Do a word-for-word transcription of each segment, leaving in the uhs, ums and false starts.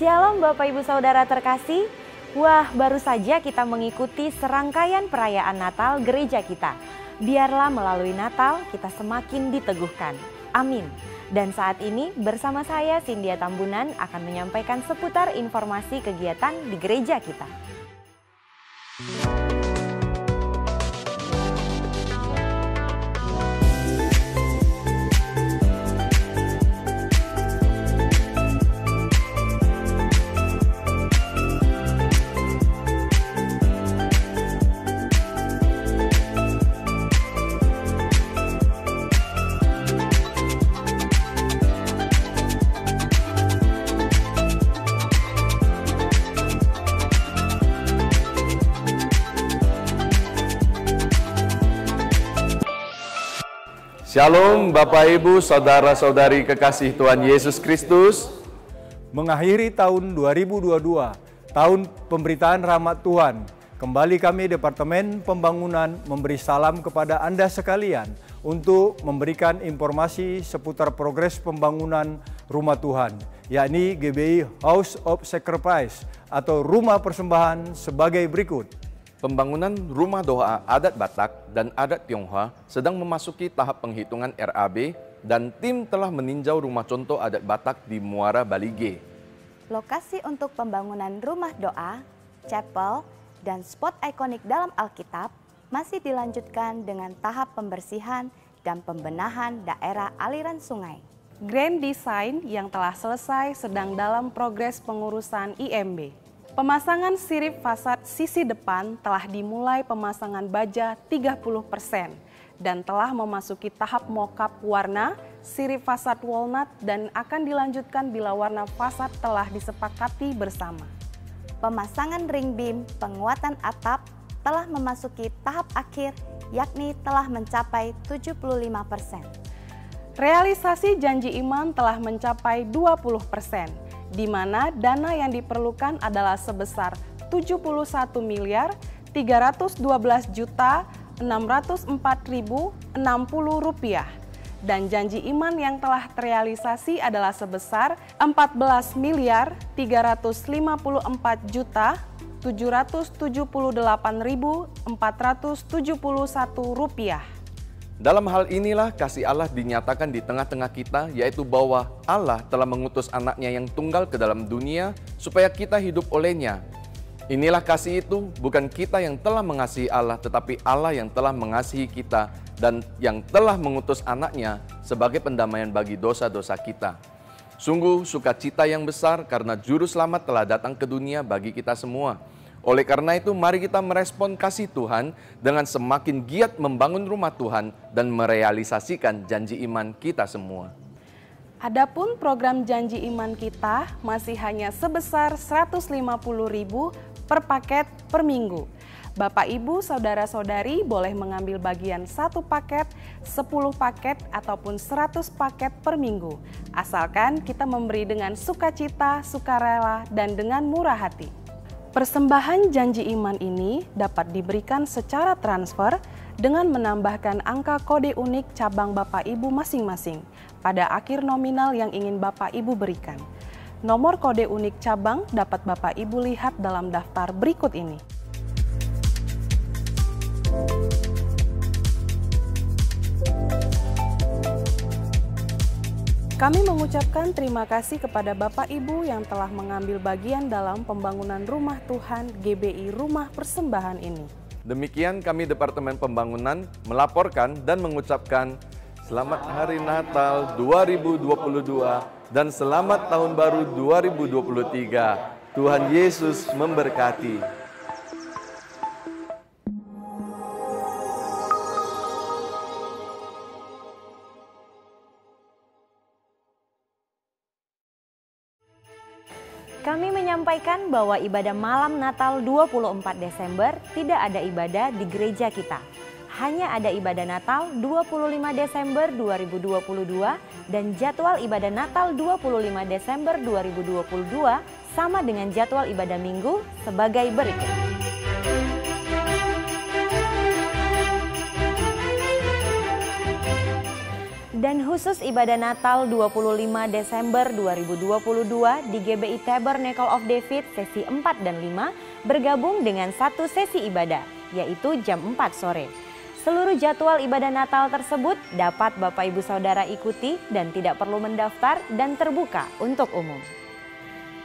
Shalom Bapak Ibu Saudara terkasih. Wah, baru saja kita mengikuti serangkaian perayaan Natal gereja kita. Biarlah melalui Natal kita semakin diteguhkan. Amin. Dan saat ini bersama saya Sindia Tambunan akan menyampaikan seputar informasi kegiatan di gereja kita. Shalom Bapak Ibu, Saudara-saudari kekasih Tuhan Yesus Kristus. Mengakhiri tahun dua ribu dua puluh dua, tahun pemberitaan rahmat Tuhan. Kembali kami Departemen Pembangunan memberi salam kepada Anda sekalian untuk memberikan informasi seputar progres pembangunan rumah Tuhan, yakni G B I House of Sacrifice atau Rumah Persembahan sebagai berikut. Pembangunan rumah doa adat Batak dan adat Tionghoa sedang memasuki tahap penghitungan R A B dan tim telah meninjau rumah contoh adat Batak di Muara Balige. Lokasi untuk pembangunan rumah doa, chapel, dan spot ikonik dalam Alkitab masih dilanjutkan dengan tahap pembersihan dan pembenahan daerah aliran sungai. Grand Design yang telah selesai sedang dalam progres pengurusan I M B. Pemasangan sirip fasad sisi depan telah dimulai pemasangan baja tiga puluh persen dan telah memasuki tahap mockup warna, sirip fasad walnut dan akan dilanjutkan bila warna fasad telah disepakati bersama. Pemasangan ring beam penguatan atap telah memasuki tahap akhir yakni telah mencapai tujuh puluh lima persen. Realisasi janji iman telah mencapai dua puluh persen. Di mana dana yang diperlukan adalah sebesar tujuh puluh satu miliar tiga ratus dua belas juta enam ratus empat ribu enam puluh rupiah dan janji iman yang telah terrealisasi adalah sebesar empat belas miliar tiga ratus lima puluh empat juta tujuh ratus tujuh puluh delapan ribu empat ratus tujuh puluh satu rupiah. Dalam hal inilah kasih Allah dinyatakan di tengah-tengah kita, yaitu bahwa Allah telah mengutus anaknya yang tunggal ke dalam dunia supaya kita hidup olehnya. Inilah kasih itu, bukan kita yang telah mengasihi Allah, tetapi Allah yang telah mengasihi kita dan yang telah mengutus anaknya sebagai pendamaian bagi dosa-dosa kita. Sungguh sukacita yang besar karena juru selamat telah datang ke dunia bagi kita semua. Oleh karena itu, mari kita merespon kasih Tuhan dengan semakin giat membangun rumah Tuhan dan merealisasikan janji iman kita semua. Adapun program janji iman kita masih hanya sebesar seratus lima puluh ribu rupiah per paket per minggu. Bapak, Ibu, Saudara-saudari boleh mengambil bagian satu paket, sepuluh paket, ataupun seratus paket per minggu. Asalkan kita memberi dengan sukacita, sukarela, dan dengan murah hati. Persembahan janji iman ini dapat diberikan secara transfer dengan menambahkan angka kode unik cabang Bapak Ibu masing-masing pada akhir nominal yang ingin Bapak Ibu berikan. Nomor kode unik cabang dapat Bapak Ibu lihat dalam daftar berikut ini. Kami mengucapkan terima kasih kepada Bapak Ibu yang telah mengambil bagian dalam pembangunan rumah Tuhan G B I Rumah Persembahan ini. Demikian kami Departemen Pembangunan melaporkan dan mengucapkan Selamat Hari Natal dua ribu dua puluh dua dan Selamat Tahun Baru dua ribu dua puluh tiga. Tuhan Yesus memberkati. Kami menyampaikan bahwa ibadah malam Natal dua puluh empat Desember tidak ada ibadah di gereja kita. Hanya ada ibadah Natal dua puluh lima Desember dua ribu dua puluh dua dan jadwal ibadah Natal dua puluh lima Desember dua ribu dua puluh dua sama dengan jadwal ibadah minggu sebagai berikut. khusus ibadah Natal dua puluh lima Desember dua ribu dua puluh dua di G B I Tabernacle of David sesi empat dan lima bergabung dengan satu sesi ibadah, yaitu jam empat sore. Seluruh jadwal ibadah Natal tersebut dapat Bapak Ibu Saudara ikuti dan tidak perlu mendaftar dan terbuka untuk umum.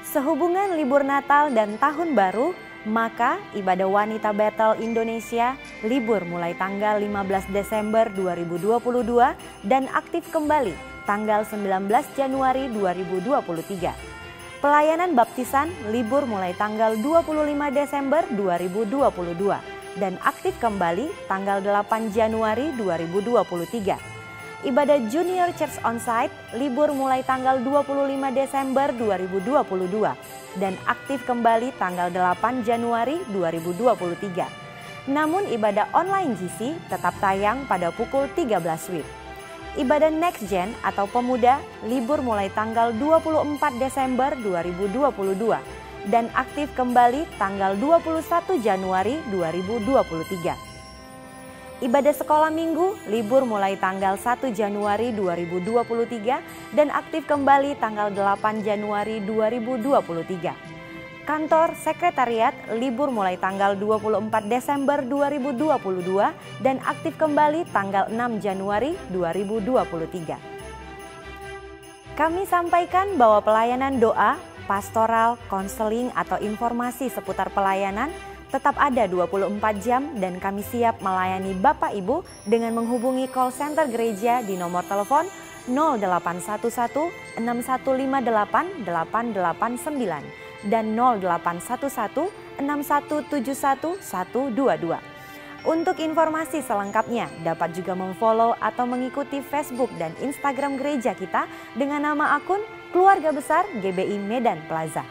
Sehubungan libur Natal dan Tahun Baru, maka ibadah wanita Bethel Indonesia libur mulai tanggal lima belas Desember dua ribu dua puluh dua dan aktif kembali tanggal sembilan belas Januari dua ribu dua puluh tiga. Pelayanan baptisan libur mulai tanggal dua puluh lima Desember dua ribu dua puluh dua dan aktif kembali tanggal delapan Januari dua ribu dua puluh tiga. Ibadah Junior Church Onsite libur mulai tanggal dua puluh lima Desember dua ribu dua puluh dua. Dan aktif kembali tanggal delapan Januari dua ribu dua puluh tiga. Namun ibadah online G C tetap tayang pada pukul tiga belas WIB. Ibadah Next Gen atau Pemuda libur mulai tanggal dua puluh empat Desember dua ribu dua puluh dua dan aktif kembali tanggal dua puluh satu Januari dua ribu dua puluh tiga. Ibadah Sekolah Minggu libur mulai tanggal satu Januari dua ribu dua puluh tiga dan aktif kembali tanggal delapan Januari dua ribu dua puluh tiga. Kantor Sekretariat libur mulai tanggal dua puluh empat Desember dua ribu dua puluh dua dan aktif kembali tanggal enam Januari dua ribu dua puluh tiga. Kami sampaikan bahwa pelayanan doa, pastoral, konseling atau informasi seputar pelayanan tetap ada dua puluh empat jam dan kami siap melayani Bapak Ibu dengan menghubungi call center gereja di nomor telepon nol delapan satu satu enam satu lima delapan delapan delapan sembilan dan nol delapan satu satu enam satu tujuh satu satu dua dua. Untuk informasi selengkapnya dapat juga memfollow atau mengikuti Facebook dan Instagram gereja kita dengan nama akun Keluarga Besar G B I Medan Plaza.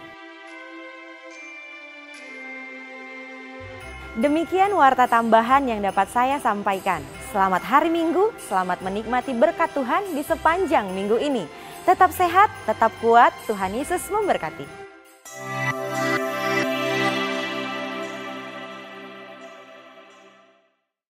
Demikian warta tambahan yang dapat saya sampaikan. Selamat hari Minggu, selamat menikmati berkat Tuhan di sepanjang minggu ini. Tetap sehat, tetap kuat, Tuhan Yesus memberkati.